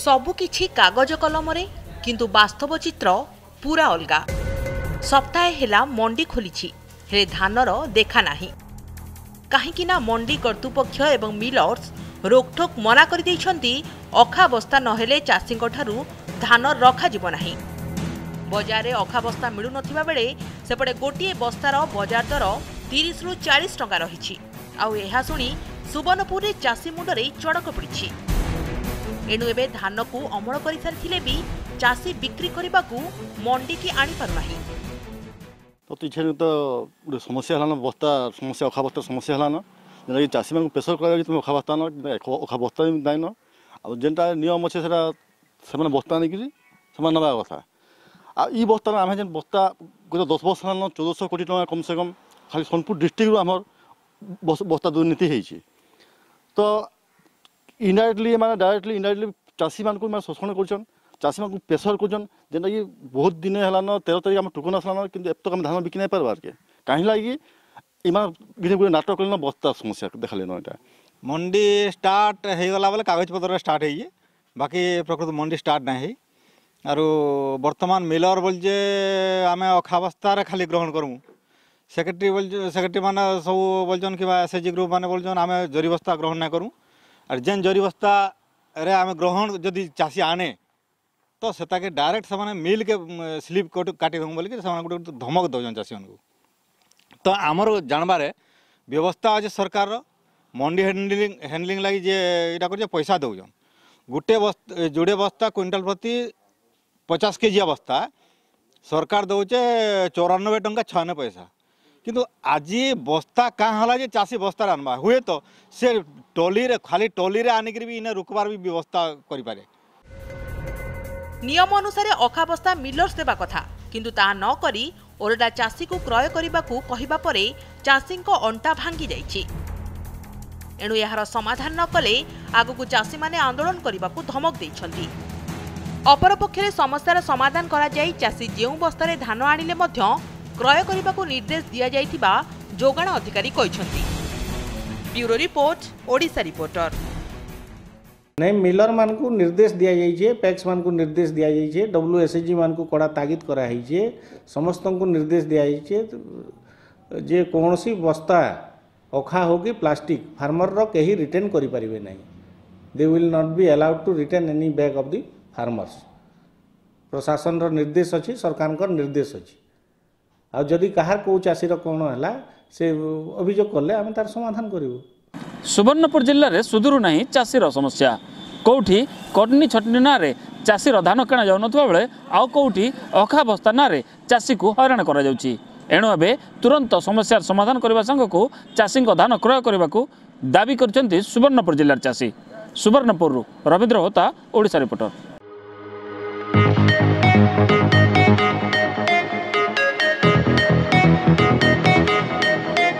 सबुकिछि कागज कलम किंतु वास्तव चित्र पूरा अलगा। सप्ताहे हेला मंडी खोली हेले धानर देखा नाही। कहीं मंडी कर्तृपक्ष एवं मिलर्स रोकठोक मना कर अखा बस्ता नहेले चाषी धान रखा जीव नाही। बजार में अखा बस्ता मिलू नथिबा बेले सेपटे गोटे बस्तार बजार दर 30 ରୁ 40 टंका रही। आ शुणी सुवर्णपुर में चाषी मुंडरे चड़क पड़ी। एणु एबे धान को अमल कर सारी भी चाषी बिक्री करने को मंडी की आनी पार नाही। तो समस्या हलान बस्ता समस्या अखा बस्ता समस्या हलान जेनाकि चाषी मान प्रेसर कर तुम अखा बस्ता अखा बस्ता नाइन आज जेनटा नियम अच्छे से बस्ता नहीं ना कथा। आ इ बस्तान आम जेन बस्ता गत 10 वर्ष हलान 1400 कोटी टका कम से कम खाली सोनपुर डिस्ट्रिक्ट आम बस्ता दुर्नीति होती। तो इनडाइरेक्टली माने डायरेक्टली इनडाइरेक्टली चाषी मान को शोषण कर चाषी मान प्रेसर कर जेनटा कि बहुत दिन हलान 13 तारीख आम टोकन आसान कि एब तक धान बिकी नहीं पार्बार के कहीं लगे इमान नाटक कल बस्ता समस्या देखा लेना। यहाँ मंडी स्टार्ट होगा बोले कागज पत्र स्टार्ट हो बाकी प्रकृत मंडी स्टार्ट ना हो। और बर्तमान मिलर बोल जे आम अखा बस्तार खाली ग्रहण करूँ। सेक्रेटरी बोल सेक्रेटरी मान सब बोलन कि एसएचजी ग्रुप मान बोलन आम जरी बस्ता ग्रहण ना करूँ। और जेन जरी बस्ता रे आम ग्रहण जदि चाषी आने तो सेता के डायरेक्ट से मिल के स्लीप काटी दऊँ बोल गोटे धमक दौन चाषी मानू। तो आमर जानबारे व्यवस्था अच्छे सरकार मंडी हैंडलिंग लगी जे इटा कर पैसा दौन गोटे बस्ता जोड़े बस्ता क्विंटल प्रति 50 KG बस्ता सरकार दौचे 94 ଟଙ୍କା 96 ପଇସା। किंतु आज बस्ता कहाँ होला जे चाषी बस्तार आनवा हुए तो से टोली रे खाली टोली रे आने भी इन्हें रुकवार भी व्यवस्था करि पारे। नियम अनुसार अखा बस्ता मिलर्स देवा कथा किंतु ता न करी ओरडा चाषी को क्रय करबा को कहिबा परे चाषी को अंटा भांगी जाइछि। एणु यार समाधान न कले आगु को चाषी माने आंदोलन करबा को धमक दैछंती। अपरपक्षे समस्यार समाधान करा जाई चाषी जो बस्तार धान आणिले मध्य क्रय करने को निर्देश दिया जाइथिबा जोगाण अधिकारी कहछंती। Bureau report Odisha reporter. नहीं मिलर मान को निर्देश दिया जाइए पैक्स मान को निर्देश दिया जाइए WSHG मान को कड़ा तागिद कराई समस्त को निर्देश दिया जाइए जे कौन सी बस्ता अखा हो कि प्लास्टिक फार्मर रो कहीं रिटर्न करि परिबे नहीं। They will not be allowed to return any bag of the farmers. प्रशासन रो निर्देश अछि सरकार को निर्देश अछि। आ जदि कहार को चाषी रो कोन हला से अभियोग करले हम तार समाधान करिवो। सुवर्णपुर जिल्ला रे सुदूर नाही चाषी रो समस्या। कोठी कटनी छटनी ना रे चाषी रो धान किणा जाउ नथवा बेले आ कोठी अखा बस्ता ना रे चाषी को हरान करा जाउची। एणु अबे तुरंत समस्या समाधान करबा संग को चाषी को धान क्रय करबा को दाबी करचंती सुवर्णपुर जिल्ला रे चाषी। सुवर्णपुर रु रविंद्र होता ओडिसा रिपोर्टर।